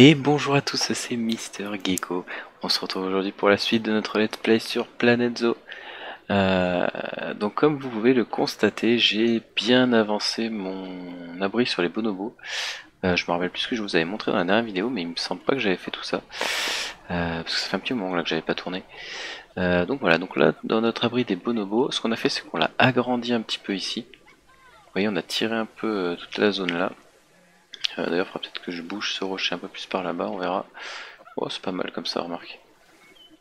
Et bonjour à tous, c'est Mister Gecko. On se retrouve aujourd'hui pour la suite de notre let's play sur Planet Zoo. Donc comme vous pouvez le constater, j'ai bien avancé mon abri sur les bonobos. Je me rappelle plus ce que je vous avais montré dans la dernière vidéo, mais il me semble pas que j'avais fait tout ça. Parce que ça fait un petit moment là que j'avais pas tourné. Donc voilà, donc là dans notre abri des bonobos, ce qu'on a fait c'est qu'on l'a agrandi un petit peu ici. Vous voyez, on a tiré un peu toute la zone là. D'ailleurs, il faudra peut-être que je bouge ce rocher un peu plus par là-bas, on verra. Oh, c'est pas mal comme ça, remarque.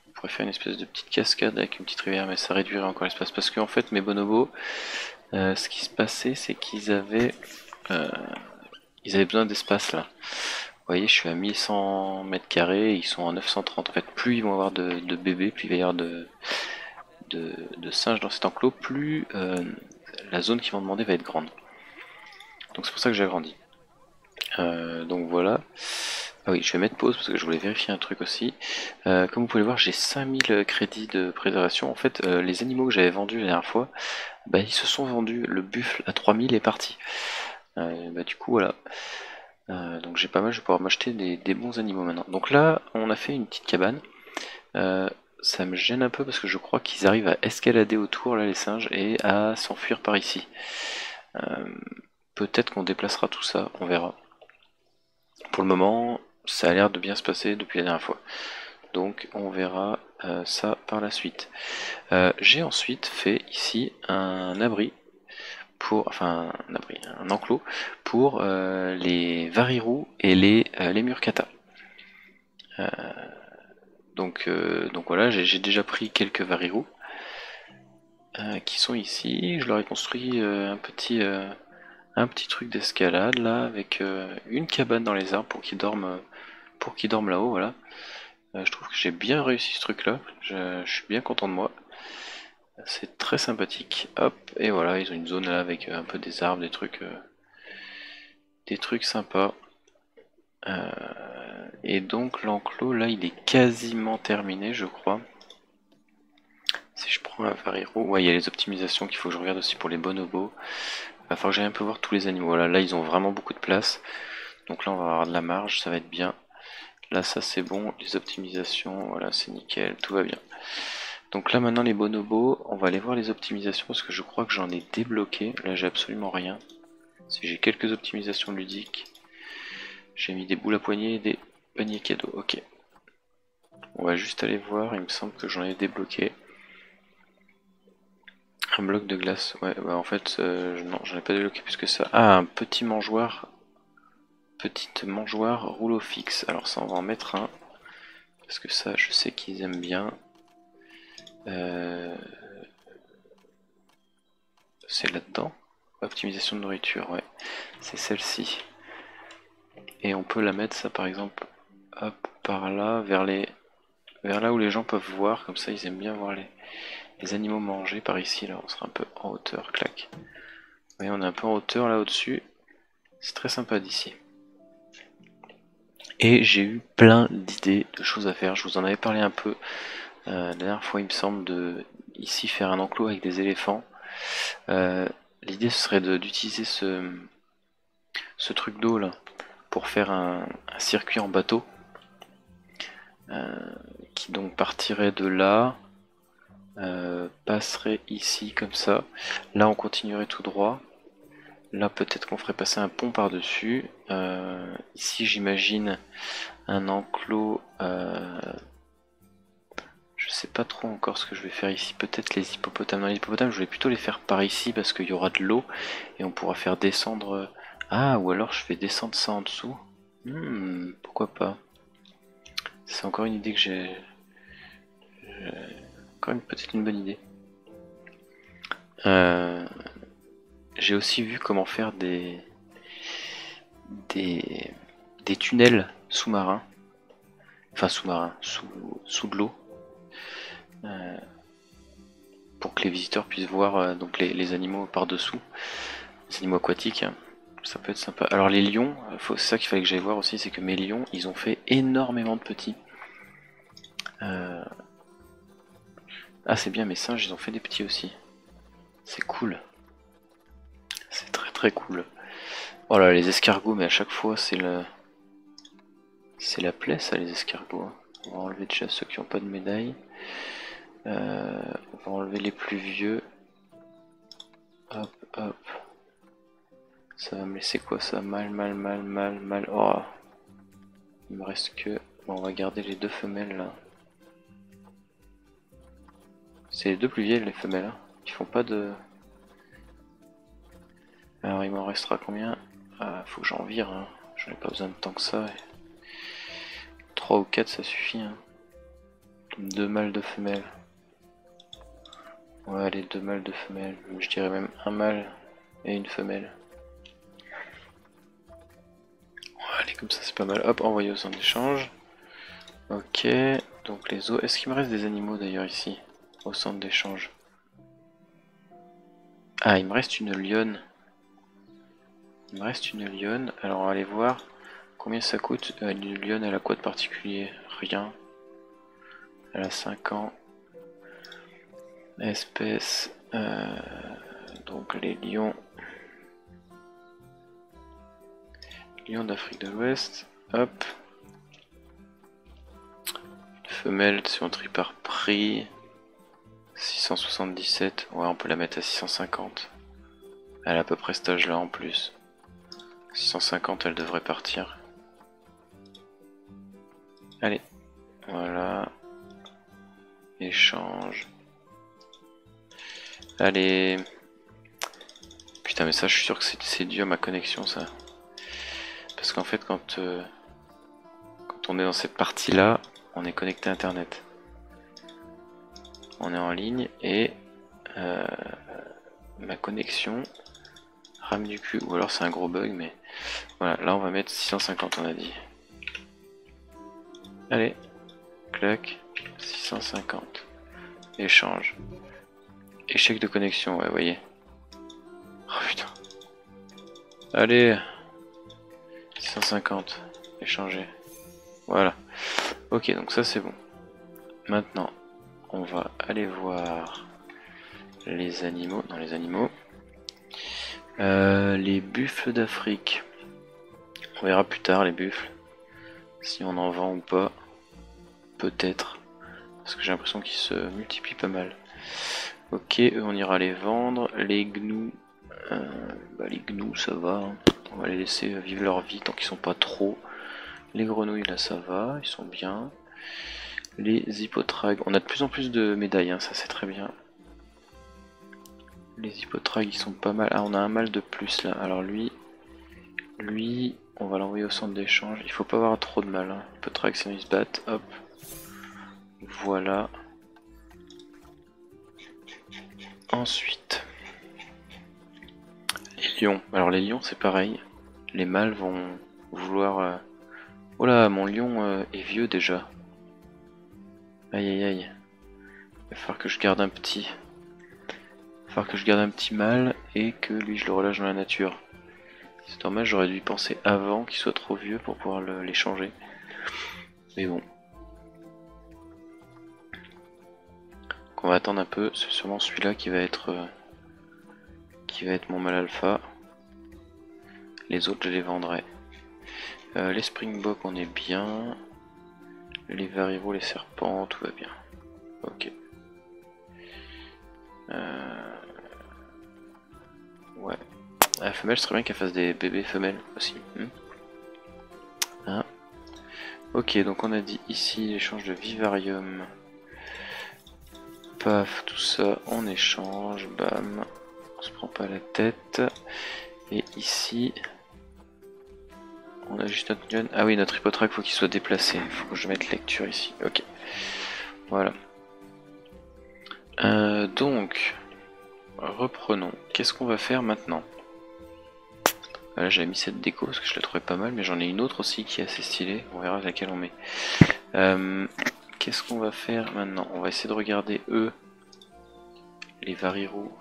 On pourrait faire une espèce de petite cascade avec une petite rivière, mais ça réduirait encore l'espace. Parce qu'en fait, mes bonobos, ce qui se passait, c'est qu'ils avaient besoin d'espace là. Vous voyez, je suis à 1100 mètres carrés, ils sont à 930. En fait, plus ils vont avoir de bébés, plus il va y avoir de singes dans cet enclos, plus la zone qu'ils vont demander va être grande. Donc c'est pour ça que j'ai agrandi. Donc voilà. Ah oui, je vais mettre pause parce que je voulais vérifier un truc aussi. Comme vous pouvez le voir, j'ai 5000 crédits de préservation. En fait, les animaux que j'avais vendus la dernière fois, bah, ils se sont vendus. Le buffle à 3000 est parti. Bah, du coup, voilà. Donc j'ai pas mal, je vais pouvoir m'acheter des bons animaux maintenant. Donc là, on a fait une petite cabane. Ça me gêne un peu parce que je crois qu'ils arrivent à escalader autour, là, les singes, et à s'enfuir par ici. Peut-être qu'on déplacera tout ça, on verra. Pour le moment, ça a l'air de bien se passer depuis la dernière fois. Donc on verra ça par la suite. J'ai ensuite fait ici un abri, un enclos pour les varirous et les murcata. Donc voilà, j'ai déjà pris quelques varirous qui sont ici. Je leur ai construit un petit truc d'escalade là avec une cabane dans les arbres pour qu'ils dorment là-haut. Voilà, je trouve que j'ai bien réussi ce truc là, je suis bien content de moi, c'est très sympathique. Hop, et voilà, ils ont une zone là avec un peu des arbres, des trucs sympas. Et donc l'enclos là il est quasiment terminé, je crois. Si je prends un varirou, ouais, il y a les optimisations qu'il faut que je regarde aussi pour les bonobos. Il va falloir que j'aille un peu voir tous les animaux. Voilà, là ils ont vraiment beaucoup de place. Donc là on va avoir de la marge, ça va être bien. Là ça c'est bon, les optimisations, voilà c'est nickel, tout va bien. Donc là maintenant les bonobos, on va aller voir les optimisations parce que je crois que j'en ai débloqué. Là j'ai absolument rien. Si j'ai quelques optimisations ludiques, j'ai mis des boules à poignées et des paniers cadeaux. Ok. On va juste aller voir, il me semble que j'en ai débloqué. Un bloc de glace, ouais, bah en fait, non, j'en ai pas débloqué plus que ça. Ah, un petit mangeoire, petite mangeoire rouleau fixe. Alors, ça, on va en mettre un parce que ça, je sais qu'ils aiment bien. C'est là-dedans, optimisation de nourriture, ouais, c'est celle-ci. Et on peut la mettre, ça par exemple, hop, par là, vers là où les gens peuvent voir, comme ça, ils aiment bien voir les animaux mangés par ici. Là on sera un peu en hauteur, clac. Vous voyez, on est un peu en hauteur là au-dessus, c'est très sympa d'ici. Et j'ai eu plein d'idées de choses à faire, je vous en avais parlé un peu la dernière fois il me semble, de ici faire un enclos avec des éléphants. L'idée ce serait d'utiliser ce truc d'eau là pour faire un circuit en bateau qui donc partirait de là, passerait ici comme ça, là on continuerait tout droit, là peut-être qu'on ferait passer un pont par dessus, ici j'imagine un enclos, je sais pas trop encore ce que je vais faire ici, peut-être les hippopotames. Non, les hippopotames je vais plutôt les faire par ici parce qu'il y aura de l'eau et on pourra faire descendre, ah ou alors je fais descendre ça en dessous, pourquoi pas, c'est encore une idée que j'ai, peut-être une bonne idée. J'ai aussi vu comment faire des tunnels sous-marins, enfin sous-marins, sous de l'eau, pour que les visiteurs puissent voir donc les animaux par-dessous, les animaux aquatiques, hein. Ça peut être sympa. Alors les lions, c'est ça qu'il fallait que j'aille voir aussi, c'est que mes lions, ils ont fait énormément de petits. Ah c'est bien, mes singes ils ont fait des petits aussi. C'est cool. C'est très très cool. Oh là, les escargots, mais à chaque fois c'est le... c'est la plaie ça, les escargots. On va enlever déjà ceux qui n'ont pas de médaille. On va enlever les plus vieux. Hop, hop. Ça va me laisser quoi ça? Mal. Oh. Il me reste que... Bon, on va garder les deux femelles là. C'est les deux plus vieilles, les femelles, hein, qui font pas de... Alors il m'en restera combien? Ah, faut que j'en vire, hein. J'en ai pas besoin de tant que ça. 3 ou 4 ça suffit, hein. 2 mâles, 2 femelles. On va aller 2 mâles, 2 femelles. Je dirais même un mâle et une femelle. Ouais, allez, comme ça c'est pas mal. Hop, envoyé aux en échange. Ok, donc les os. Est-ce qu'il me reste des animaux d'ailleurs ici? Au centre d'échange. Ah, il me reste une lionne. Il me reste une lionne. Alors on va aller voir combien ça coûte. Une lionne, elle a quoi de particulier? Rien. Elle a 5 ans. Espèce. Donc les lions. Lions d'Afrique de l'Ouest. Hop. Femelle, si on trie par prix. 677, ouais on peut la mettre à 650. Elle a à peu près cet âge là en plus. 650 elle devrait partir. Allez, voilà. Échange. Allez. Putain mais ça je suis sûr que c'est dû à ma connexion ça. Parce qu'en fait quand on est dans cette partie là, on est connecté à internet. On est en ligne et ma connexion rame du cul, ou alors c'est un gros bug, mais voilà, là on va mettre 650 on a dit. Allez, clac, 650, échange, échec de connexion, ouais, voyez. Oh putain, allez, 650, échanger, voilà. Ok, donc ça c'est bon. Maintenant, on va aller voir les animaux. Dans les animaux, les buffles d'Afrique. On verra plus tard les buffles. Si on en vend ou pas. Peut-être. Parce que j'ai l'impression qu'ils se multiplient pas mal. Ok, eux on ira les vendre. Les gnous. Bah les gnous ça va. Hein. On va les laisser vivre leur vie tant qu'ils sont pas trop. Les grenouilles là ça va. Ils sont bien. Les hippotragues, on a de plus en plus de médailles, hein, ça c'est très bien. Les hippotragues, ils sont pas mal. Ah, on a un mâle de plus là. Alors lui, on va l'envoyer au centre d'échange. Il faut pas avoir trop de mâles. Hein. Hippotragues, sinon ils se battent. Hop. Voilà. Ensuite, les lions. Alors les lions, c'est pareil. Les mâles vont vouloir. Oh là, mon lion est vieux déjà. Aïe aïe aïe. Il va falloir que je garde un petit. Il va falloir que je garde un petit mâle et que lui je le relâche dans la nature. C'est dommage, j'aurais dû y penser avant qu'il soit trop vieux pour pouvoir l'échanger. Mais bon. Donc on va attendre un peu. C'est sûrement celui-là qui va être. Qui va être mon mâle alpha. Les autres je les vendrai. Les springboks on est bien. Les variévaux, les serpents, tout va bien. Ok. Ouais. La femelle, ce serait bien qu'elle fasse des bébés femelles aussi. Hein? Ok, donc on a dit ici l'échange de vivarium. Paf, tout ça, on échange. Bam. On se prend pas la tête. Et ici. On a juste notre lionne. Ah oui, notre hippotraque, faut qu'il soit déplacé. Il faut que je mette lecture ici. Ok. Voilà. Donc, reprenons. Qu'est-ce qu'on va faire maintenant? Là, j'avais mis cette déco parce que je la trouvais pas mal, mais j'en ai une autre aussi qui est assez stylée. On verra laquelle on met. Qu'est-ce qu'on va faire maintenant? On va essayer de regarder eux, les variroux.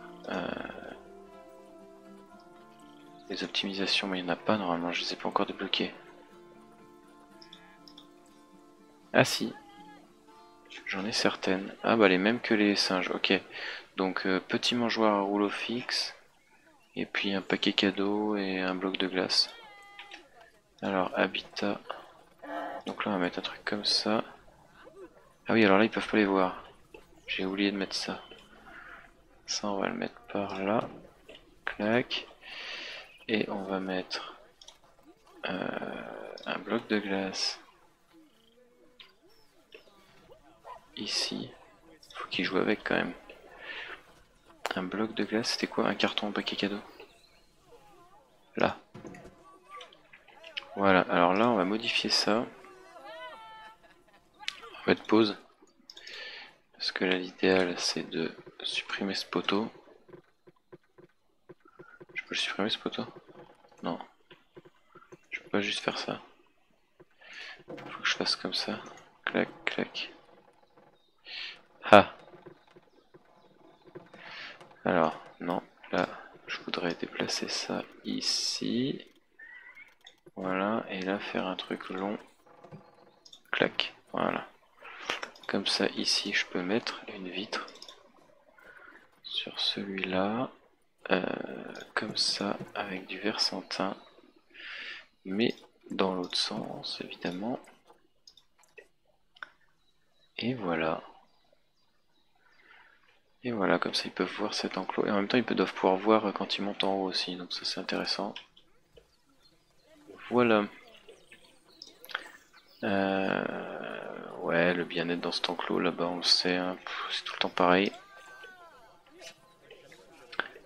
Les optimisations, mais il n'y en a pas normalement, je ne les ai pas encore débloquées. Ah si, j'en ai certaines. Ah bah les mêmes que les singes, ok. Donc petit mangeoire à rouleau fixe, et puis un paquet cadeau et un bloc de glace. Alors habitat, Donc là on va mettre un truc comme ça. Ah oui, alors là ils peuvent pas les voir. J'ai oublié de mettre ça. Ça on va le mettre par là. Clac. Et on va mettre un bloc de glace ici. Faut qu'il joue avec quand même. Un bloc de glace, c'était quoi? Un carton, un paquet cadeau. Là. Voilà, alors là on va modifier ça. On va mettre pause. Parce que là l'idéal c'est de supprimer ce poteau. Je peux le supprimer ce poteau? Non. Je peux pas juste faire ça. Faut que je fasse comme ça. Clac, clac. Ah. Alors, non, là, je voudrais déplacer ça ici. Voilà, et là, faire un truc long. Clac, voilà. Comme ça, ici, je peux mettre une vitre. Sur celui-là. Comme ça, avec du versantin. Mais dans l'autre sens, évidemment. Et voilà. Et voilà, comme ça ils peuvent voir cet enclos. Et en même temps ils doivent pouvoir voir quand ils montent en haut aussi. Donc ça c'est intéressant. Voilà. Ouais, le bien-être dans cet enclos là-bas on le sait. Hein. C'est tout le temps pareil.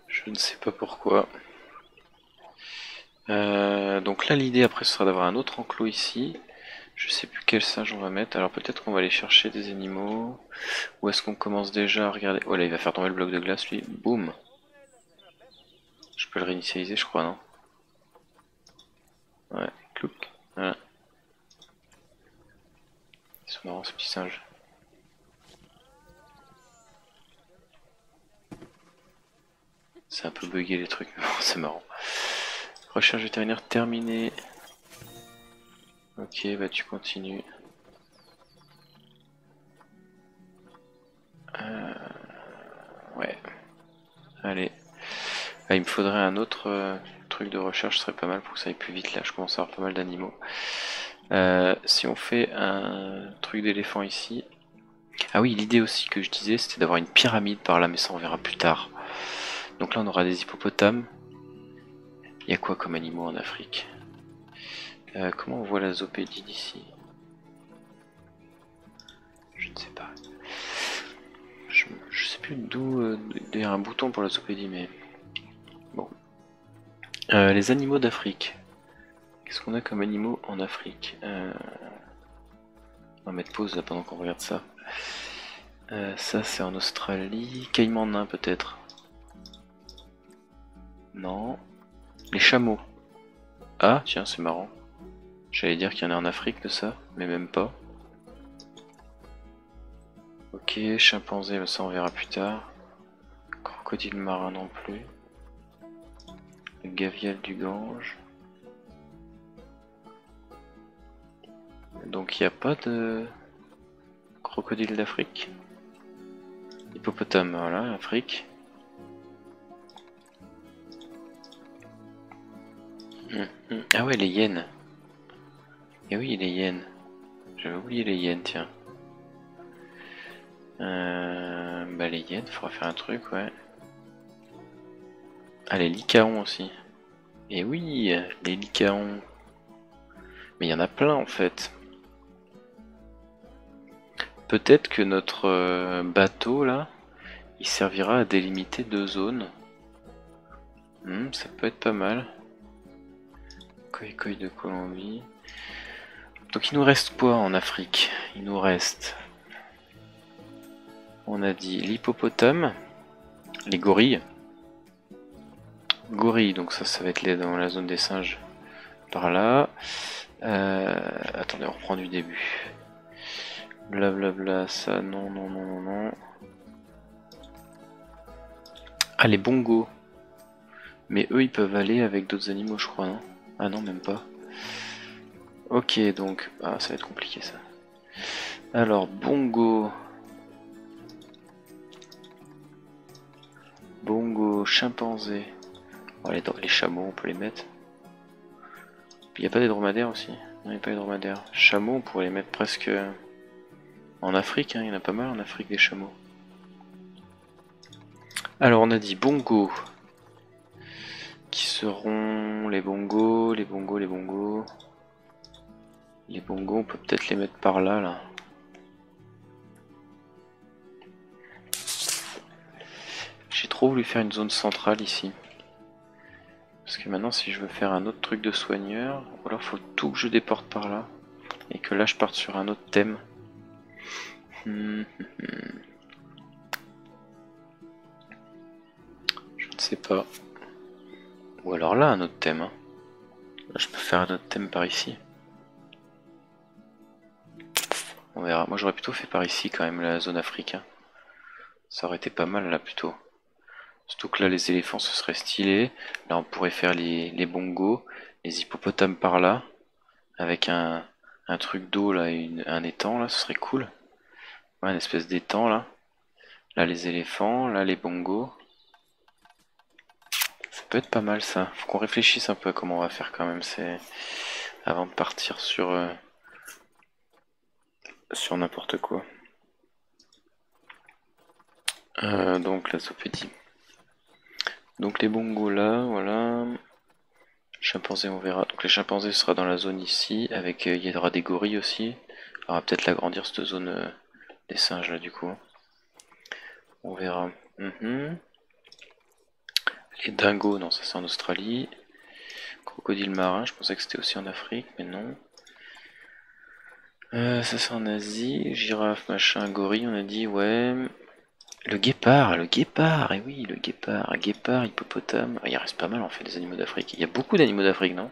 Je ne sais pas pourquoi. Donc là l'idée après ce sera d'avoir un autre enclos ici. Je sais plus quel singe on va mettre, alors peut-être qu'on va aller chercher des animaux. Où est-ce qu'on commence déjà à regarder? Oh là, il va faire tomber le bloc de glace lui, boum. Je peux le réinitialiser je crois, non? Ouais, clouc, voilà. Ils sont marrants ces petits singes. C'est un peu bugué les trucs, mais bon, c'est marrant. Recherche vétérinaire terminée. Ok, bah tu continues. Ouais. Allez. Ah, il me faudrait un autre truc de recherche, ce serait pas mal pour que ça aille plus vite là. Je commence à avoir pas mal d'animaux. Si on fait un truc d'éléphant ici. Ah oui, l'idée aussi que je disais, c'était d'avoir une pyramide par là, mais ça on verra plus tard. Donc là on aura des hippopotames. Il y a quoi comme animaux en Afrique ? Comment on voit la zoopédie d'ici? Je ne sais pas. Je sais plus d'où... il y a un bouton pour la zoopédie, mais... Bon. Les animaux d'Afrique. Qu'est-ce qu'on a comme animaux en Afrique? On va mettre pause là pendant qu'on regarde ça. Ça c'est en Australie. Caïman nain peut-être? Non. Les chameaux. Ah tiens, c'est marrant. J'allais dire qu'il y en a en Afrique de ça, mais même pas. Ok, chimpanzé, ça on verra plus tard. Crocodile marin non plus. Le gavial du Gange. Donc il n'y a pas de crocodile d'Afrique. Hippopotame, voilà, Afrique. Ah ouais, les hyènes. Et oui, les hyènes. J'avais oublié les hyènes, tiens. Bah les hyènes, il faudra faire un truc, ouais. Ah, les licaons aussi. Et oui, les licaons. Mais il y en a plein, en fait. Peut-être que notre bateau, là, il servira à délimiter deux zones. Ça peut être pas mal. Coïcoï de Colombie. Donc il nous reste quoi en Afrique? Il nous reste... On a dit l'hippopotame, les gorilles. Gorilles, donc ça va être dans la zone des singes par là. Attendez, on reprend du début. Blablabla, ça non. Ah, les bongos. Mais eux, ils peuvent aller avec d'autres animaux, je crois, non? Ah non, même pas. Ok, donc... Ah, ça va être compliqué, ça. Alors, bongo... Bongo, chimpanzé... Oh, les chameaux, on peut les mettre. Il n'y a pas des dromadaires, aussi? Non, il n'y a pas les dromadaires. Chameaux, on pourrait les mettre presque en Afrique, hein. Il y en a pas mal en Afrique des chameaux. Alors on a dit bongos. Qui seront les bongos, les bongos, les bongos. Les bongos, on peut peut-être les mettre par là, là. J'ai trop voulu faire une zone centrale ici. Parce que maintenant, si je veux faire un autre truc de soigneur, alors faut tout que je déporte par là. Et que là, je parte sur un autre thème. Je ne sais pas. Ou alors là, un autre thème. Hein. Là, je peux faire un autre thème par ici. On verra. Moi, j'aurais plutôt fait par ici, quand même, la zone africaine. Ça aurait été pas mal, là, plutôt. Surtout que là, les éléphants, ce serait stylé. Là, on pourrait faire les bongos, les hippopotames par là. Avec un truc d'eau, là, un étang, là, ce serait cool. Ouais, une espèce d'étang, là. Là, les éléphants, là, les bongos. Ça peut être pas mal, ça. Faut qu'on réfléchisse un peu à comment on va faire, quand même. C'est avant de partir sur... sur n'importe quoi. Donc la sopédie. Donc les bongos là, voilà. Chimpanzés, on verra. Donc les chimpanzés sera dans la zone ici. Avec il y aura des gorilles aussi. On va peut-être l'agrandir cette zone des singes là du coup. On verra. Les dingos, non, ça c'est en Australie. Crocodile marin, je pensais que c'était aussi en Afrique, mais non. Ça c'est en Asie, girafe, machin, gorille, on a dit, ouais. Le guépard, et oui, le guépard, hippopotame. Il reste pas mal en fait des animaux d'Afrique. Il y a beaucoup d'animaux d'Afrique, non?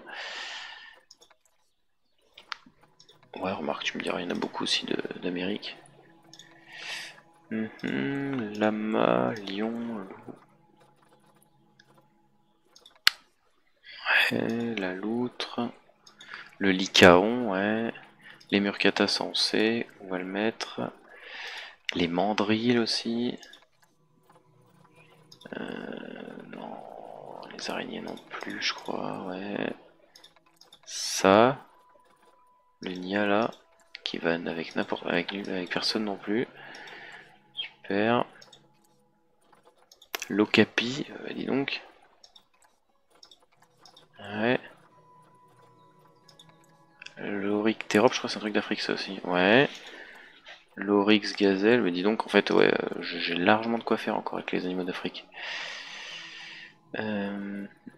Ouais, remarque, tu me diras, il y en a beaucoup aussi d'Amérique. Lama, lion, loup. Ouais, la loutre. Le lycaon, ouais. Les murcatas, ça on sait, on va le mettre. Les mandrilles aussi. Non, les araignées non plus, je crois, ouais. Ça. Le niala, qui va avec n'importe avec personne non plus. Super. L'ocapi, dis donc. Ouais. L'oryx thérope, je crois que c'est un truc d'Afrique ça aussi. Ouais. L'oryx gazelle, mais dis donc en fait ouais, j'ai largement de quoi faire encore avec les animaux d'Afrique. Ah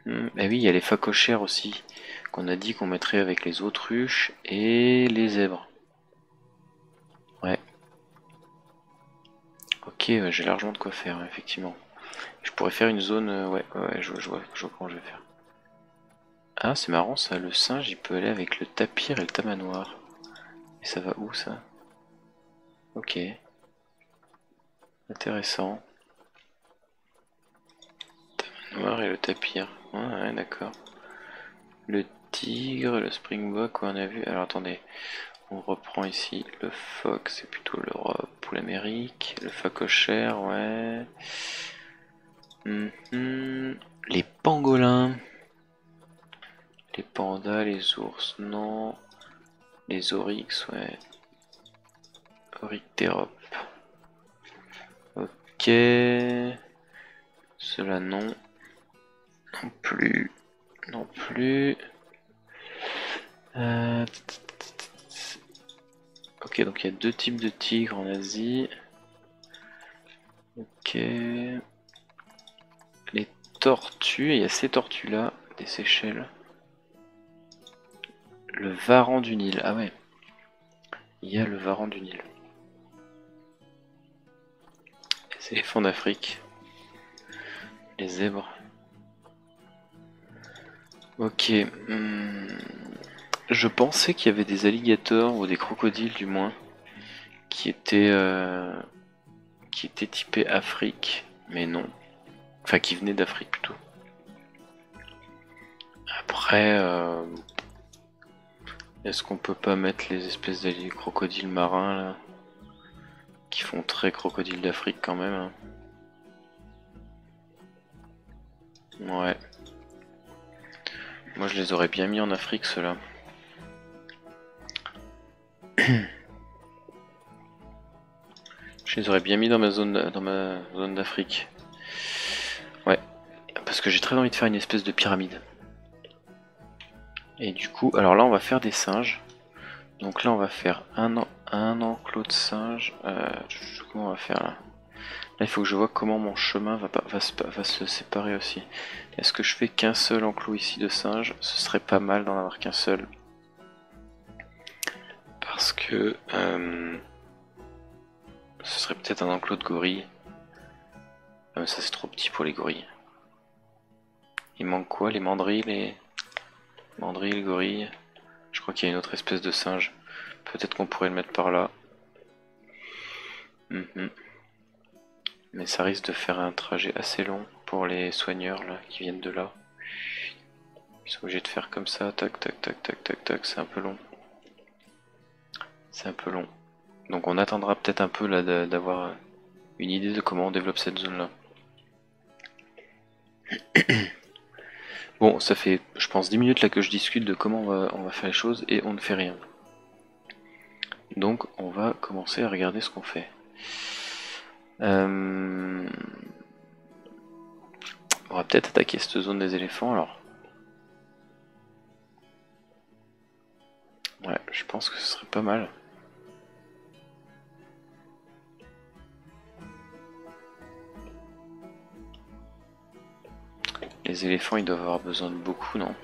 oui, il y a les phacochères aussi, qu'on a dit qu'on mettrait avec les autruches et les zèbres. Ouais. Ok, ouais, j'ai largement de quoi faire, effectivement. Je pourrais faire une zone... ouais, je vois comment je vais faire. Ah, c'est marrant ça, le singe il peut aller avec le tapir et le tamanoir. Et ça va où ça? Ok. Intéressant. Tamanoir et le tapir. Ouais, d'accord. Le tigre, le springbok, on a vu. Alors attendez, on reprend ici. Le phoque, c'est plutôt l'Europe ou l'Amérique. Le phacochère, ouais. Les pangolins. Les pandas, les ours, non. Les oryx, ouais. Oryctérope. Ok. Cela non. Non plus. Non plus. Ok, donc il y a deux types de tigres en Asie. Ok. Les tortues, il y a ces tortues-là, des Seychelles. Le varan du Nil, ah ouais, il y a le varan du Nil. Les éléphants d'Afrique, les zèbres. Ok, je pensais qu'il y avait des alligators ou des crocodiles du moins qui étaient typés Afrique, mais non, enfin qui venaient d'Afrique plutôt. Après. Est-ce qu'on peut pas mettre les espèces de crocodiles marins là, qui font très crocodile d'Afrique quand même hein. Ouais. Moi je les aurais bien mis en Afrique ceux-là. Je les aurais bien mis dans ma zone d'Afrique. Ouais, parce que j'ai très envie de faire une espèce de pyramide. Et du coup, alors là on va faire des singes. Donc là on va faire un enclos de singes. Comment on va faire là? Là il faut que je vois comment mon chemin va se séparer aussi. Est-ce que je fais qu'un seul enclos ici de singes? Ce serait pas mal d'en avoir qu'un seul. Parce que... ce serait peut-être un enclos de gorilles. Ah mais ça c'est trop petit pour les gorilles. Il manque quoi? Les mandrilles, gorilles. Je crois qu'il y a une autre espèce de singe. Peut-être qu'on pourrait le mettre par là. Mais ça risque de faire un trajet assez long pour les soigneurs là qui viennent de là. Ils sont obligés de faire comme ça, tac tac tac tac tac tac, c'est un peu long. C'est un peu long. Donc on attendra peut-être un peu là d'avoir une idée de comment on développe cette zone là. Bon, ça fait je pense 10 minutes là que je discute de comment on va faire les choses et on ne fait rien. Donc on va commencer à regarder ce qu'on fait. On va peut-être attaquer cette zone des éléphants alors. Ouais, je pense que ce serait pas mal. Les éléphants, ils doivent avoir besoin de beaucoup, non?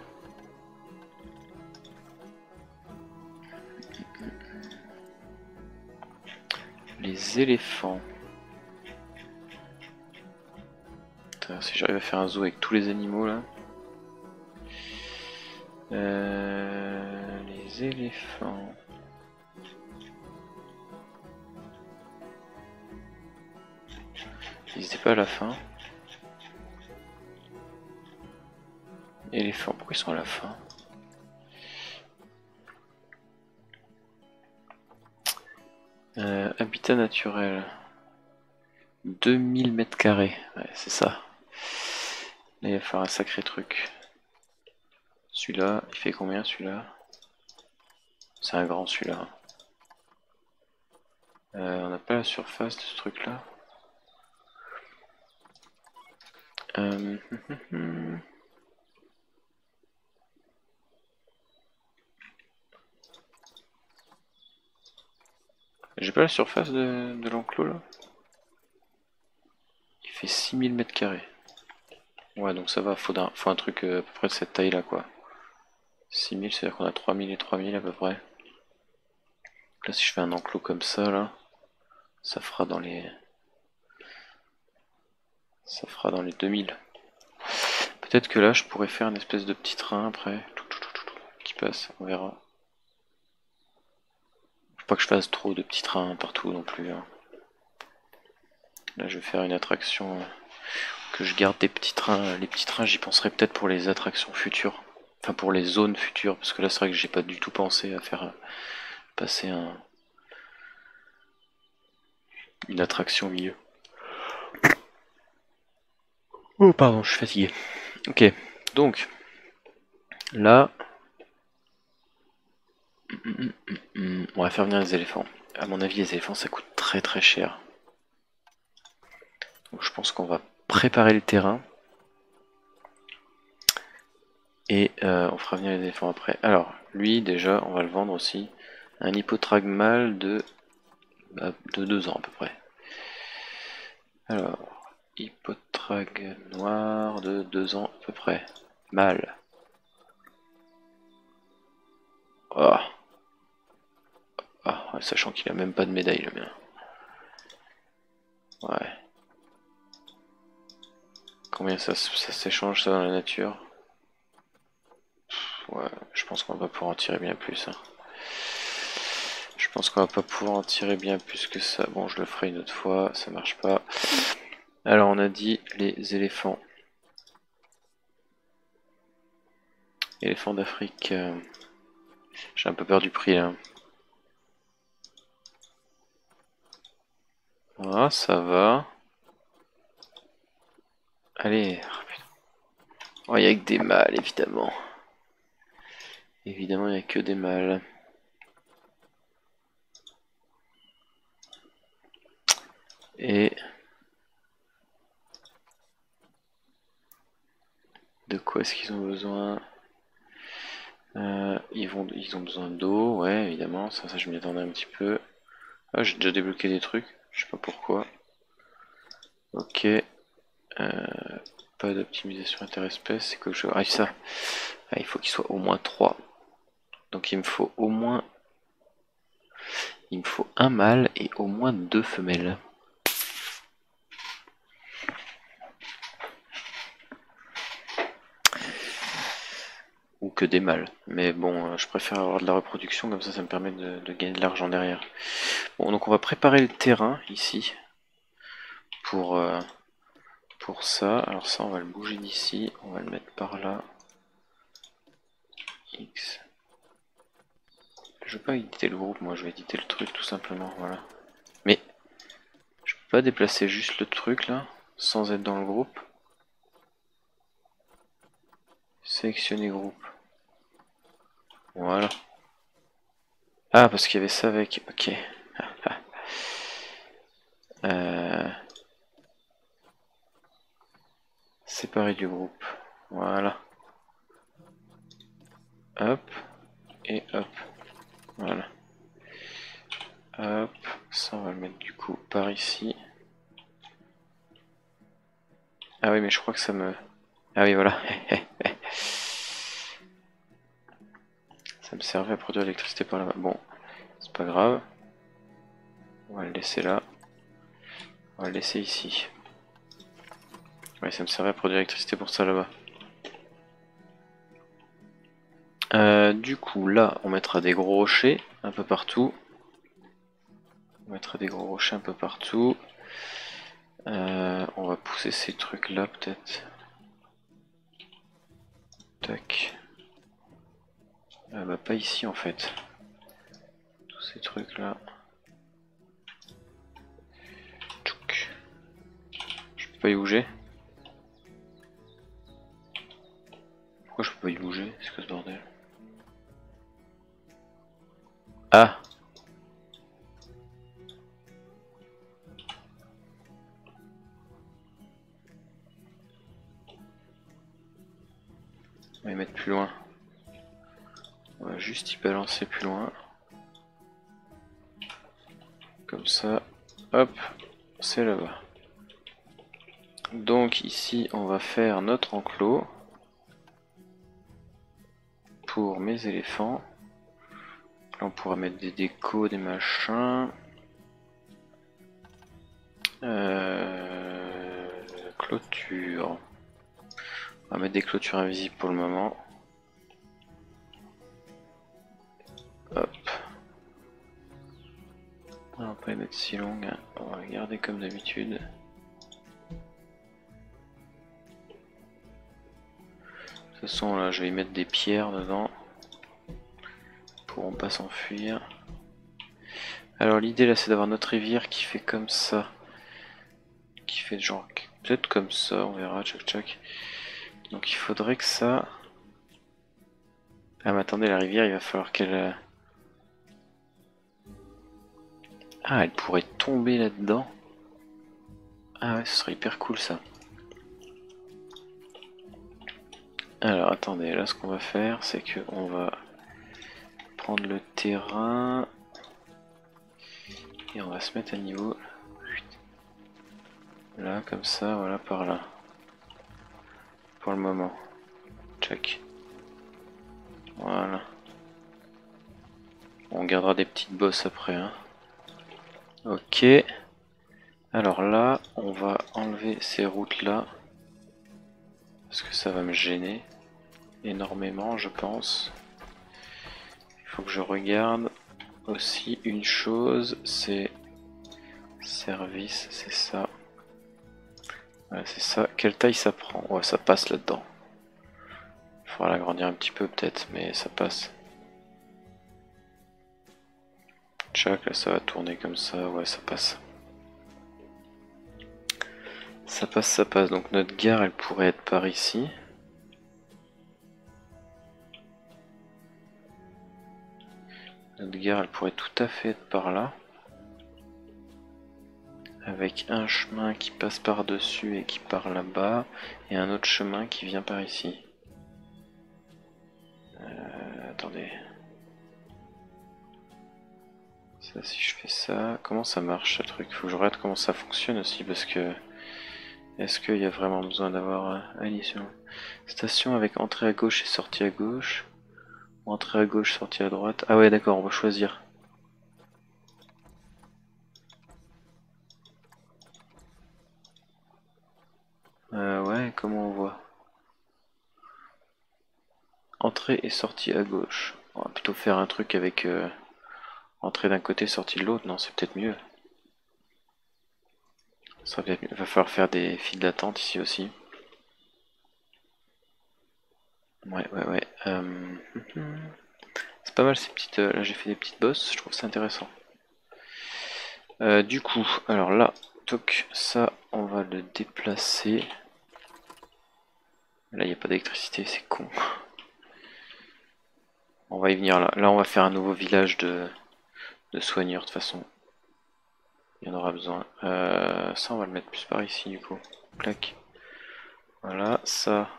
Les éléphants. Putain, si j'arrive à faire un zoo avec tous les animaux, là. Les éléphants. N'hésitez pas à la fin. Éléphants, pourquoi ils sont à la fin? Habitat naturel. 2000 mètres carrés, ouais, c'est ça. Là, il va falloir un sacré truc. Celui-là, il fait combien celui-là? C'est un grand celui-là. On n'a pas la surface de ce truc-là. J'ai pas la surface de l'enclos là. Il fait 6000 mètres carrés. Ouais, donc ça va, faut un truc à peu près de cette taille là quoi. 6000, c'est-à-dire qu'on a 3000 et 3000 à peu près. Là, si je fais un enclos comme ça là, ça fera dans les. Ça fera dans les 2000. Peut-être que là, je pourrais faire une espèce de petit train après qui passe, on verra. Pas que je fasse trop de petits trains partout non plus. Là je vais faire une attraction que je garde des petits trains. Les petits trains j'y penserai peut-être pour les attractions futures. Enfin pour les zones futures. Parce que là c'est vrai que j'ai pas du tout pensé à faire passer une attraction au milieu. Oh pardon, je suis fatigué. Ok, donc là. On va faire venir les éléphants. À mon avis, les éléphants ça coûte très très cher. Donc je pense qu'on va préparer le terrain. Et on fera venir les éléphants après. Alors, lui déjà, on va le vendre aussi. Un hippodragmal de 2 ans à peu près. Alors, hippodrag noir de 2 ans à peu près. Mâle. Oh. Ah, sachant qu'il a même pas de médaille le mien. Ouais. Combien ça s'échange ça dans la nature? Ouais, je pense qu'on va pas pouvoir en tirer bien plus. Hein. Je pense qu'on va pas pouvoir en tirer bien plus que ça. Bon, je le ferai une autre fois, ça marche pas. Alors on a dit les éléphants. Éléphants d'Afrique. J'ai un peu peur du prix là. Voilà, ça va. Allez. Oh, il n'y a que des mâles, évidemment. Évidemment, il n'y a que des mâles. et de quoi est-ce qu'ils ont besoin? Ils ont besoin d'eau, ouais, évidemment, ça je m'y attendais un petit peu. Ah, j'ai déjà débloqué des trucs, je sais pas pourquoi. Ok, pas d'optimisation interespèce, c'est que je... Ah, ça, ah, il faut qu'il soit au moins 3. Donc il me faut au moins... Il me faut un mâle et au moins 2 femelles. Ou que des mâles. Mais bon, je préfère avoir de la reproduction, comme ça, ça me permet de gagner de l'argent derrière. Bon, donc on va préparer le terrain, ici, pour ça. Alors ça, on va le bouger d'ici, on va le mettre par là. X. Je veux pas éditer le groupe, moi je vais éditer le truc tout simplement, voilà. Mais je peux pas déplacer juste le truc là, sans être dans le groupe. Sélectionner groupe. Voilà. Ah, parce qu'il y avait ça avec... Ok. Séparer du groupe. Voilà. Hop. Et hop. Voilà. Hop, ça on va le mettre du coup par ici. Ah oui, mais je crois que ça me... Ah oui, voilà. Ça me servait à produire l'électricité par là-bas. Bon, c'est pas grave. On va le laisser là. On va le laisser ici. Ouais, ça me servait à produire l'électricité pour ça là-bas. Du coup là on mettra des gros rochers un peu partout. On mettra des gros rochers un peu partout. On va pousser ces trucs là peut-être. Tac. Ah bah pas ici en fait. Tous ces trucs là. Tchouk. Je peux pas y bouger. Pourquoi je peux pas y bouger? C'est que ce bordel. Ah. On va y mettre plus loin. On va juste y balancer plus loin. Comme ça. Hop. C'est là-bas. Donc ici on va faire notre enclos. Pour mes éléphants. Là on pourra mettre des décos, des machins. Clôture. On va mettre des clôtures invisibles pour le moment. Hop. On va pas les mettre si longues. On va les garder comme d'habitude. De toute façon là je vais y mettre des pierres dedans. Pour pas s'enfuir. Alors l'idée là c'est d'avoir notre rivière qui fait comme ça, qui fait genre peut-être comme ça, on verra, tchac tchac. Donc il faudrait que ça... Ah mais attendez, la rivière il va falloir qu'elle... Ah, elle pourrait tomber là-dedans. Ah ouais, ce serait hyper cool ça. Alors attendez, là ce qu'on va faire c'est que on va prendre le terrain et on va se mettre à niveau là comme ça, voilà, par là pour le moment, check, voilà. On gardera des petites bosses après hein. Ok, alors là on va enlever ces routes là parce que ça va me gêner énormément je pense. Faut que je regarde aussi une chose, c'est service, c'est ça. Voilà, c'est ça. Quelle taille ça prend? Ouais, ça passe là-dedans. Il faudra l'agrandir un petit peu peut-être, mais ça passe. Tchac, là ça va tourner comme ça, ouais ça passe. Ça passe, ça passe. Donc notre gare elle pourrait être par ici. Notre gare elle pourrait tout à fait être par là. avec un chemin qui passe par-dessus et qui part là-bas, et un autre chemin qui vient par ici. Attendez. Ça, si je fais ça, comment ça marche ce truc? Faut que je regarde comment ça fonctionne aussi, parce que... Est-ce qu'il y a vraiment besoin d'avoir addition? Station avec entrée à gauche et sortie à gauche. Entrée à gauche, sortie à droite. Ah ouais, d'accord, on va choisir. Ouais, comment on voit? Entrée et sortie à gauche. On va plutôt faire un truc avec entrée d'un côté, sortie de l'autre. Non, c'est peut-être mieux. Ça va peut-être mieux. Va falloir faire des files d'attente ici aussi. Ouais. C'est pas mal ces petites... là, j'ai fait des petites bosses. Je trouve ça intéressant. Du coup, alors là... Toc, ça on va le déplacer. Là il n'y a pas d'électricité, c'est con. On va y venir là. Là on va faire un nouveau village de soigneurs de toute façon. Il y en aura besoin. Ça on va le mettre plus par ici du coup. Clac. Voilà, ça.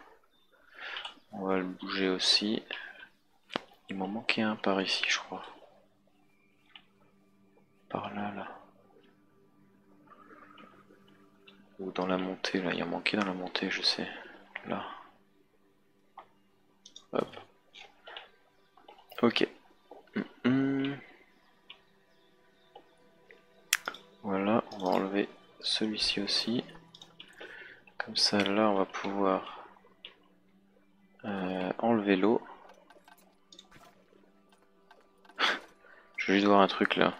On va le bouger aussi. Il m'en manquait un par ici je crois. Par là, là. Ou dans la montée, là, il y a manqué dans la montée, je sais. Là. Hop. Ok. Voilà, on va enlever celui-ci aussi. Comme ça, là, on va pouvoir enlever l'eau. Je vais juste voir un truc, là.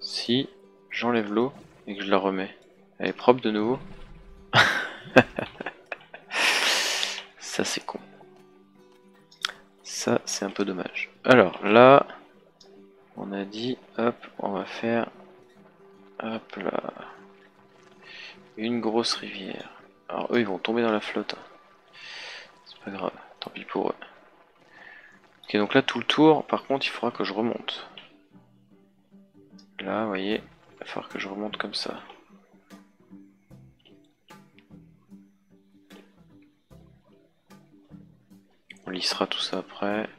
Si j'enlève l'eau et que je la remets. Elle est propre de nouveau. Ça c'est con. Ça c'est un peu dommage. Alors là, on a dit, hop, on va faire, hop là, une grosse rivière. Alors eux ils vont tomber dans la flotte. C'est pas grave, tant pis pour eux. Ok donc là tout le tour, par contre il faudra que je remonte. Là vous voyez, il va falloir que je remonte comme ça. On lissera tout ça après.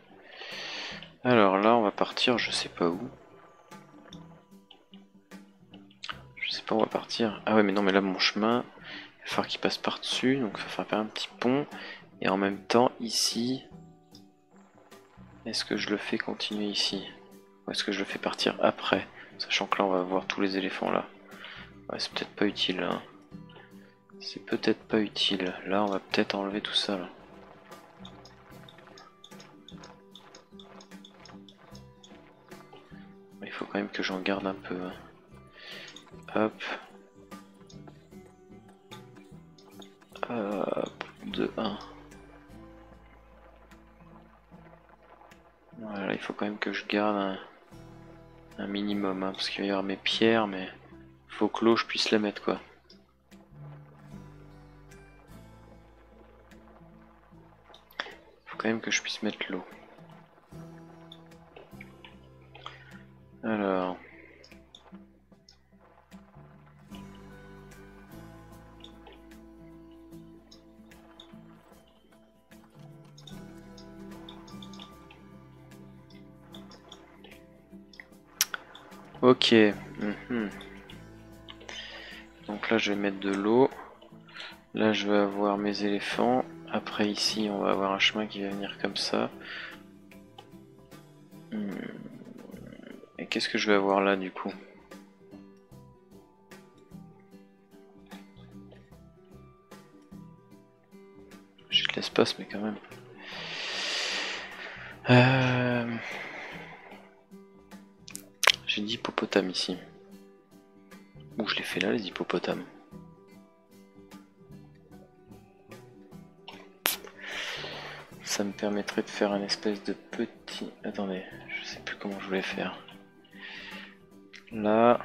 Alors là, on va partir, je sais pas où. Je sais pas où on va partir. Ah ouais, mais non, mais là, mon chemin, il va falloir qu'il passe par-dessus. Donc, il va falloir faire un petit pont. Et en même temps, ici, est-ce que je le fais continuer ici? Ou est-ce que je le fais partir après? Sachant que là, on va voir tous les éléphants là. Ouais, c'est peut-être pas utile. Hein. C'est peut-être pas utile. Là, on va peut-être enlever tout ça là. Il faut quand même que j'en garde un peu. Hop. Hop. 2-1. Voilà, il faut quand même que je garde un minimum. Hein, parce qu'il va y avoir mes pierres, mais il faut que l'eau, je puisse la mettre, quoi. Il faut quand même que je puisse mettre l'eau. Alors, ok, donc là je vais mettre de l'eau, là je vais avoir mes éléphants, après ici on va avoir un chemin qui va venir comme ça. Qu'est-ce que je vais avoir là du coup? J'ai de l'espace mais quand même. J'ai des hippopotames ici. Ou je les fais là les hippopotames. Ça me permettrait de faire un espèce de petit... Attendez, je sais plus comment je voulais faire. Là,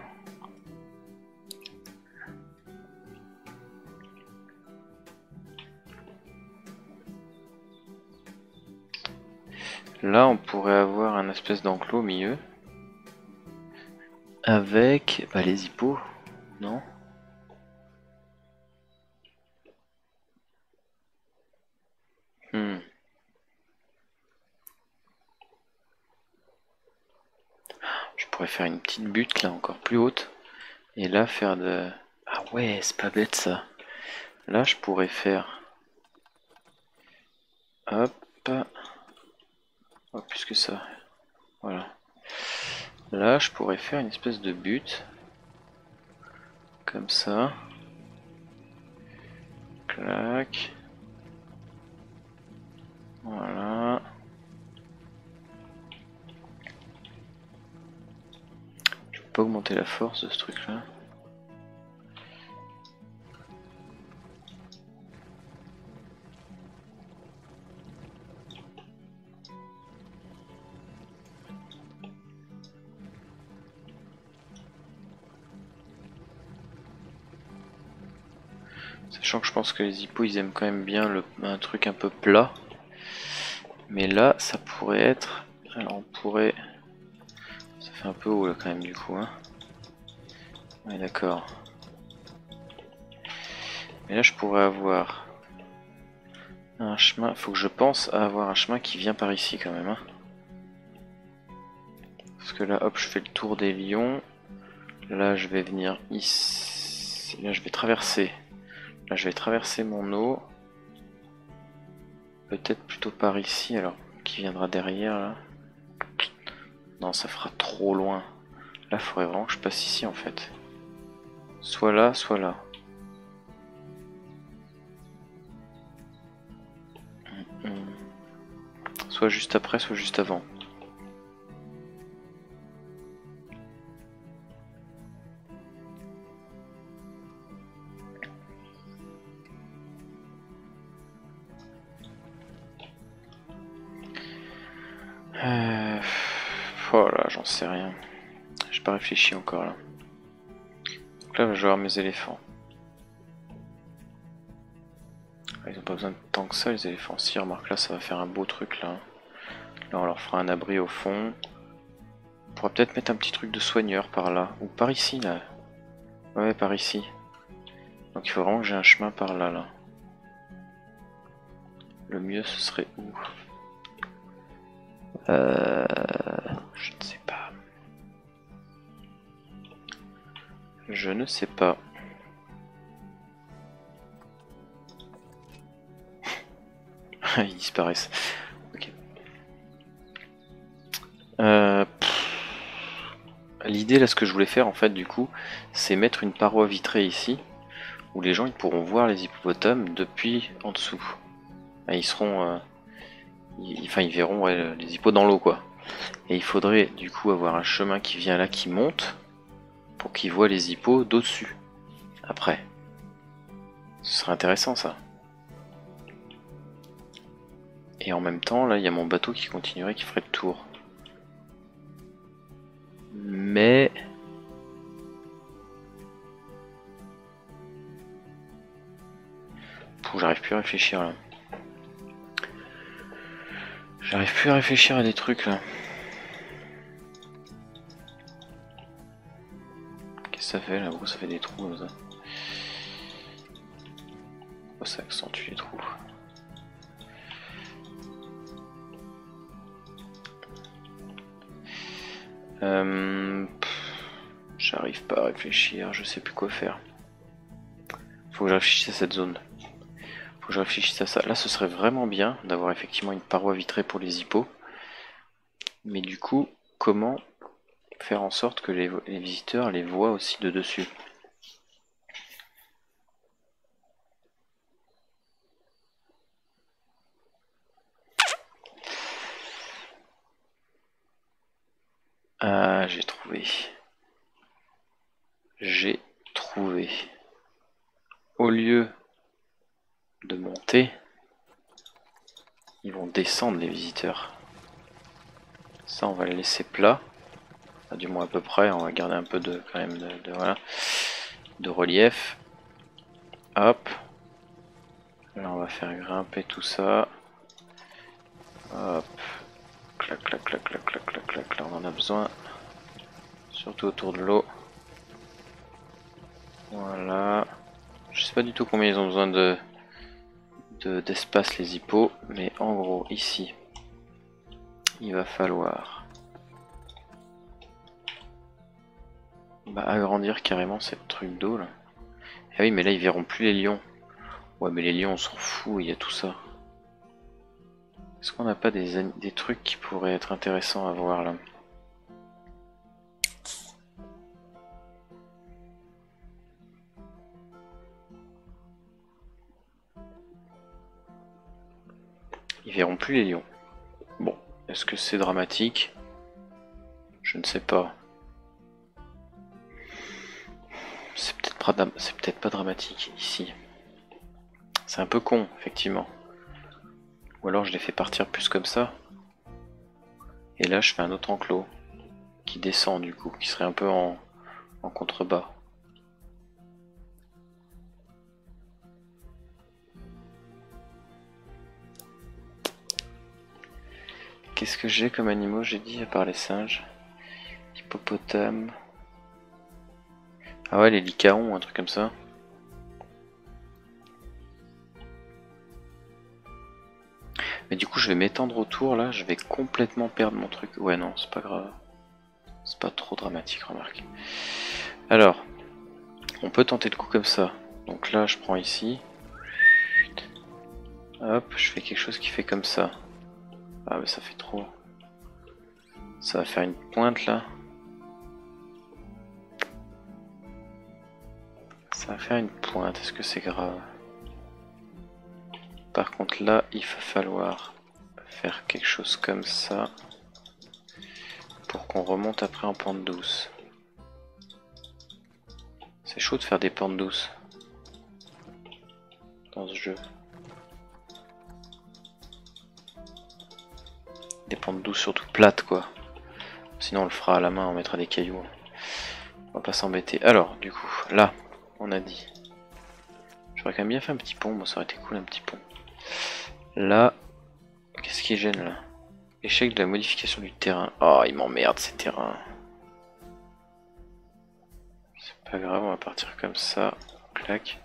on pourrait avoir un espèce d'enclos au milieu avec les hippos. Non? Hmm. Je pourrais faire une petite butte là encore plus haute. Et là faire de... Ah ouais, c'est pas bête ça. Là je pourrais faire... Hop. Oh, plus que ça. Voilà. Là je pourrais faire une espèce de butte. Comme ça. Clac. Voilà. Je peux pas augmenter la force de ce truc là. Sachant que je pense que les hippos ils aiment quand même bien un truc un peu plat. Mais là ça pourrait être... Alors on pourrait... Ça fait un peu haut là quand même du coup. Hein. Ouais d'accord. Mais là je pourrais avoir un chemin... Faut que je pense à avoir un chemin qui vient par ici quand même. Hein. Parce que là hop je fais le tour des lions. Là je vais venir ici. Là je vais traverser. Là je vais traverser mon eau. Peut-être plutôt par ici alors. Qui viendra derrière là. Non ça fera trop loin. Là il faudrait vraiment que je passe ici en fait. Soit là, soit là. Soit juste après, soit juste avant. J'en sais rien. J'ai pas réfléchi encore là. Donc là je vais avoir mes éléphants. Ils ont pas besoin de tant que ça les éléphants. Si remarque là ça va faire un beau truc là. Là on leur fera un abri au fond. On pourra peut-être mettre un petit truc de soigneur par là. Ou par ici là. Ouais par ici. Donc il faut vraiment que j'ai un chemin par là là. Le mieux ce serait où? Je ne sais pas. Je ne sais pas. Ils disparaissent. Ok. L'idée là, ce que je voulais faire en fait, du coup, c'est mettre une paroi vitrée ici, où les gens ils pourront voir les hippopotames depuis en dessous. Et ils seront. Ils verront ouais, les hippos dans l'eau quoi. Et il faudrait du coup avoir un chemin qui vient là, qui monte, pour qu'ils voient les hippos d'au-dessus. Après. Ce serait intéressant ça. Et en même temps, là, il y a mon bateau qui continuerait, qui ferait le tour. Mais... J'arrive plus à réfléchir là. J'arrive plus à réfléchir à des trucs là. Qu'est-ce que ça fait là? Gros, ça fait des trous ça. Oh, ça accentue les trous. J'arrive pas à réfléchir, je sais plus quoi faire. Faut que je réfléchisse à cette zone. Je réfléchisse à ça. Là, ce serait vraiment bien d'avoir effectivement une paroi vitrée pour les hippos. Mais du coup, comment faire en sorte que les visiteurs les voient aussi de dessus? Ah, j'ai trouvé. J'ai trouvé. Au lieu de monter, ils vont descendre les visiteurs. Ça on va le laisser plat, enfin, du moins à peu près, on va garder un peu de quand même de relief. Hop, là on va faire grimper tout ça. Hop, clac clac clac clac clac clac clac, là on en a besoin, surtout autour de l'eau. Voilà. Je sais pas du tout combien ils ont besoin d'espace les hippos, mais en gros ici il va falloir agrandir carrément cette truc d'eau là. Ah oui, mais là ils verront plus les lions. Ouais, mais les lions on s'en fout, il y a tout ça. Est-ce qu'on n'a pas des trucs qui pourraient être intéressants à voir là? Ils verront plus les lions. Bon, est-ce que c'est dramatique? Je ne sais pas. C'est peut-être pas dramatique ici. C'est un peu con, effectivement. Ou alors je les fais partir plus comme ça. Et là je fais un autre enclos qui descend du coup, qui serait un peu en contrebas. Qu'est-ce que j'ai comme animaux, j'ai dit, à part les singes? Hippopotame. Ah ouais, les lycaons, un truc comme ça. Mais du coup je vais m'étendre autour là, je vais complètement perdre mon truc. Ouais non, c'est pas grave. C'est pas trop dramatique, remarque. Alors, on peut tenter le coup comme ça. Donc là je prends ici. Hop, je fais quelque chose qui fait comme ça. Ah mais ça fait trop. Ça va faire une pointe là. Ça va faire une pointe, est-ce que c'est grave ? Par contre là, il va falloir faire quelque chose comme ça pour qu'on remonte après en pente douce. C'est chaud de faire des pentes douces dans ce jeu. Des pentes douces surtout plates quoi. Sinon on le fera à la main, on mettra des cailloux. On va pas s'embêter. Alors du coup, là, on a dit. J'aurais quand même bien fait un petit pont, moi ça aurait été cool un petit pont. Là, qu'est-ce qui gêne là? Échec de la modification du terrain. Oh, il m'emmerde ces terrains. C'est pas grave, on va partir comme ça. Clac.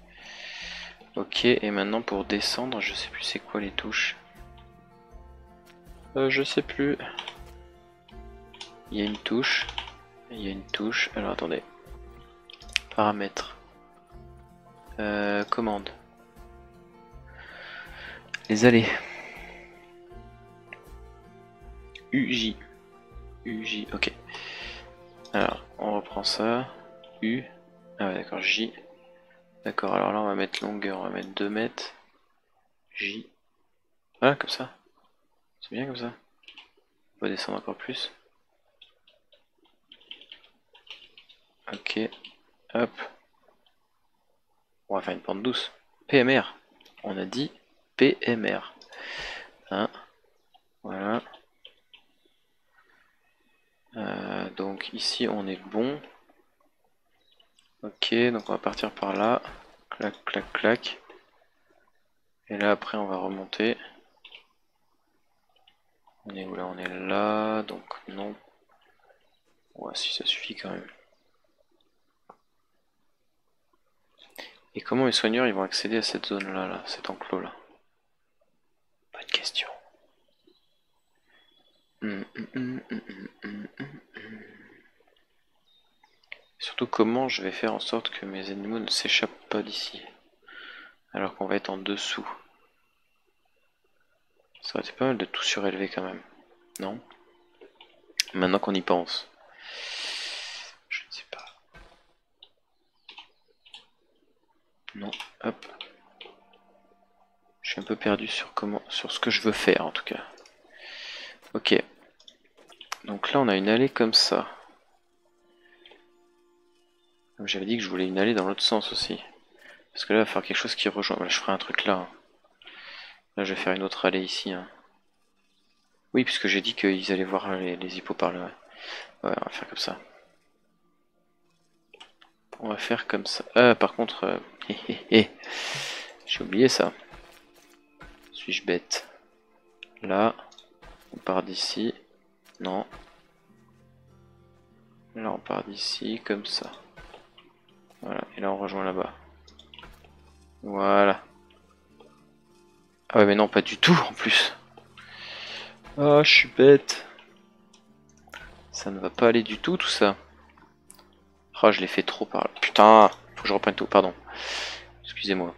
Ok, et maintenant pour descendre, je sais plus c'est quoi les touches. Je sais plus. Il y a une touche. Il y a une touche. Alors attendez. Paramètres. Commande. Les allées. UJ. UJ, ok. Alors, on reprend ça. U. Ah ouais, d'accord, J. D'accord, alors là, on va mettre longueur, on va mettre 2 mètres. J. Voilà, comme ça. C'est bien comme ça. On va descendre encore plus. Ok. Hop. On va faire une pente douce. PMR. On a dit... PMR. Hein, voilà. Donc ici on est bon. Ok, donc on va partir par là. Clac, clac, clac. Et là après on va remonter. On est où là? On est là. Donc non. Ouais, si ça suffit quand même. Et comment les soigneurs ils vont accéder à cette zone là, cet enclos là? Pas de question. Surtout comment je vais faire en sorte que mes animaux ne s'échappent pas d'ici, alors qu'on va être en dessous. Ça aurait été pas mal de tout surélever quand même, non? Maintenant qu'on y pense. Je ne sais pas. Non, hop. Je suis un peu perdu sur comment, sur ce que je veux faire en tout cas. Ok. Donc là on a une allée comme ça. Comme j'avais dit que je voulais une allée dans l'autre sens aussi. Parce que là il va falloir quelque chose qui rejoint. Là, je ferai un truc là. Là je vais faire une autre allée ici. Hein. Oui, puisque j'ai dit qu'ils allaient voir les hippos par là. Ouais, on va faire comme ça. On va faire comme ça. Par contre, j'ai oublié ça. Suis-je bête? Là, on part d'ici. Non. Là, on part d'ici, comme ça. Voilà, et là on rejoint là-bas. Voilà. Ah ouais, mais non, pas du tout en plus. Ah, je suis bête. Ça ne va pas aller du tout ça. Ah, je l'ai fait trop par là. Putain, faut que je reprenne tout, pardon. Excusez-moi.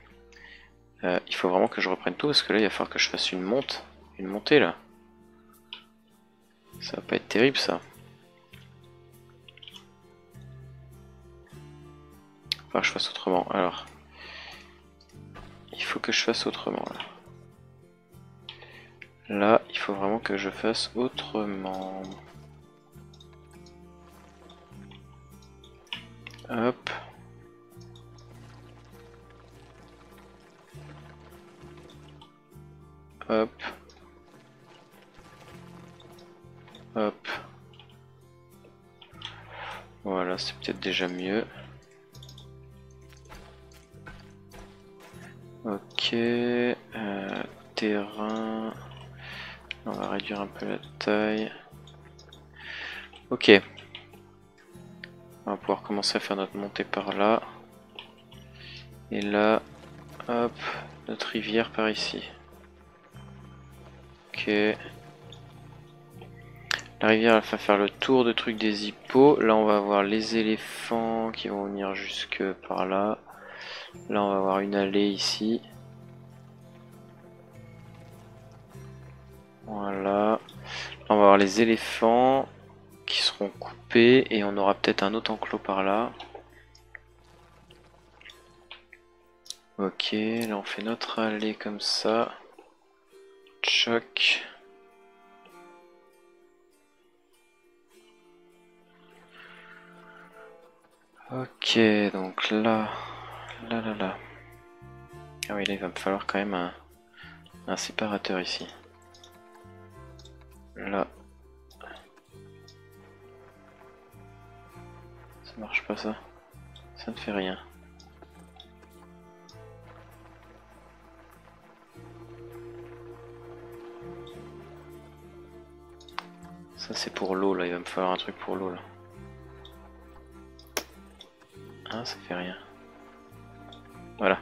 Il faut vraiment que je reprenne tout parce que là, il va falloir que je fasse une montée là. Ça va pas être terrible ça. Enfin, je fasse autrement. Alors, il faut que je fasse autrement là. Là, il faut vraiment que je fasse autrement. Hop. Hop. Hop. Voilà, c'est peut-être déjà mieux. Ok. Terrain. On va réduire un peu la taille. Ok. On va pouvoir commencer à faire notre montée par là. Et là, hop, notre rivière par ici. Ok. La rivière, elle va faire le tour de trucs des hippos. Là, on va avoir les éléphants qui vont venir jusque par là. Là, on va avoir une allée ici. Voilà. Là, on va avoir les éléphants qui seront coupés et on aura peut-être un autre enclos par là. Ok, là on fait notre allée comme ça. Tchoc. Ok, donc là, là. Ah oui, là il va me falloir quand même un séparateur ici. Là. Ça marche pas ça, ça ne fait rien. Ça c'est pour l'eau là, il va me falloir un truc pour l'eau là. Ah ça fait rien. Voilà.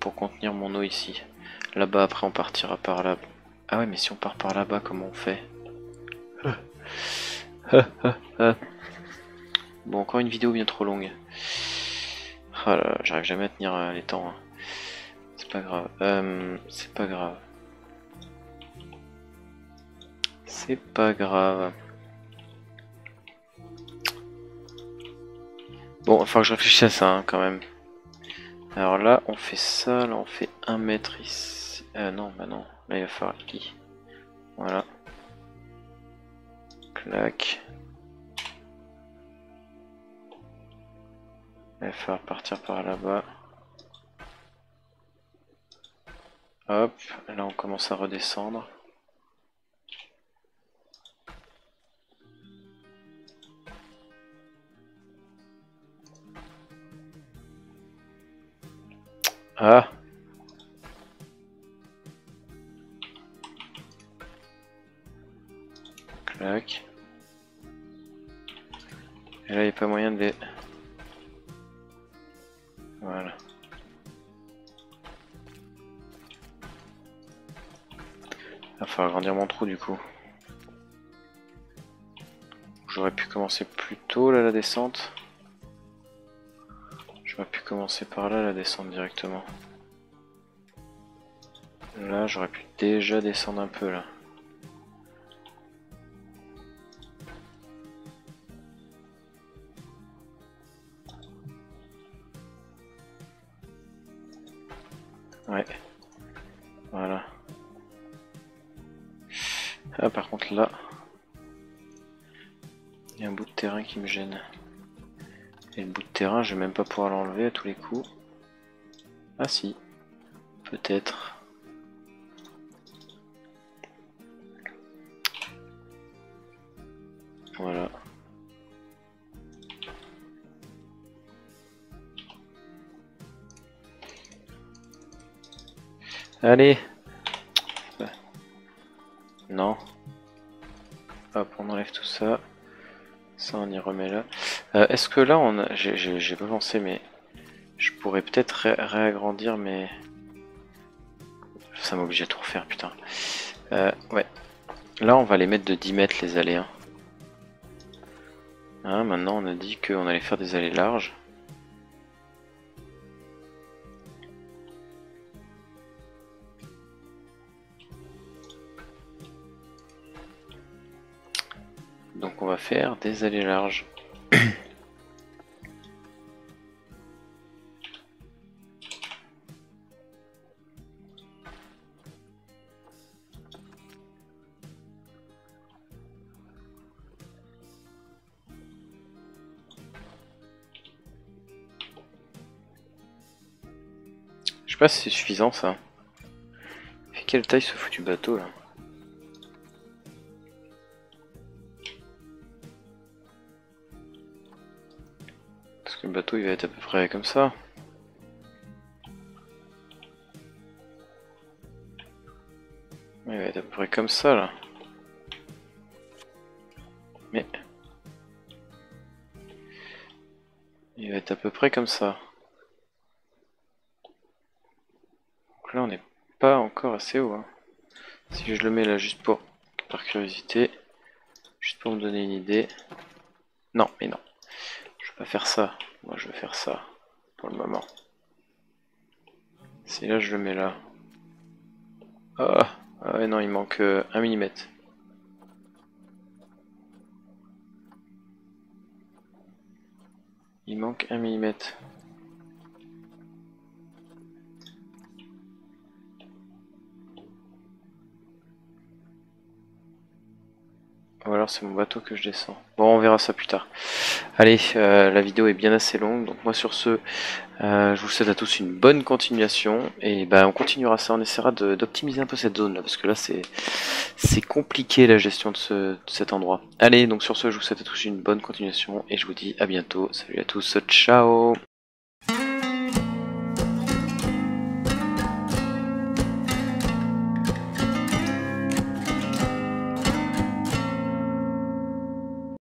Pour contenir mon eau ici. Là-bas après on partira par là. Ah ouais mais si on part par là-bas comment on fait? Bon, encore une vidéo bien trop longue. Oh là là, j'arrive jamais à tenir les temps. Hein. C'est pas grave. C'est pas grave. Bon, il faut que je réfléchisse à ça hein, quand même. Alors là, on fait ça. Là, on fait 1 mètre ici. Non, bah non. Là, il va falloir qui. Voilà. Clac. Il va falloir partir par là-bas. Hop, là on commence à redescendre. Ah! Clac. Et là il n'y a pas moyen de les... Voilà. Il va falloir agrandir mon trou du coup. J'aurais pu commencer plus tôt là la descente. J'aurais pu commencer par là la descente directement. Là j'aurais pu déjà descendre un peu là. Ouais, voilà. Ah, par contre, là, il y a un bout de terrain qui me gêne. Et le bout de terrain, je vais même pas pouvoir l'enlever à tous les coups. Ah, si, peut-être. Voilà. Allez, non, hop, on enlève tout ça, ça on y remets là. Est-ce que là on a... J'ai pas pensé, mais je pourrais peut-être réagrandir mes... Ça m'oblige à tout refaire, putain. Ouais. Là on va les mettre de 10 mètres les allées. Hein. Hein, maintenant on a dit qu'on allait faire des allées larges. Donc on va faire des allées larges. Je sais pas si c'est suffisant ça. Fait quelle taille ce foutu bateau là ? Le bateau il va être à peu près comme ça. Il va être à peu près comme ça là. Mais il va être à peu près comme ça. Donc là on n'est pas encore assez haut. Hein. Si je le mets là juste pour par curiosité, juste pour me donner une idée. Non, mais non. Je vais pas faire ça. Moi je vais faire ça pour le moment. Si là je le mets là. Ah ouais non il manque 1 mm. Il manque 1 mm. Ou alors c'est mon bateau que je descends. Bon on verra ça plus tard. Allez, la vidéo est bien assez longue, donc moi sur ce, je vous souhaite à tous une bonne continuation, et ben on continuera ça, on essaiera d'optimiser un peu cette zone là, parce que là c'est compliqué la gestion de cet endroit. Allez, donc sur ce, je vous souhaite à tous une bonne continuation, et je vous dis à bientôt, salut à tous, ciao!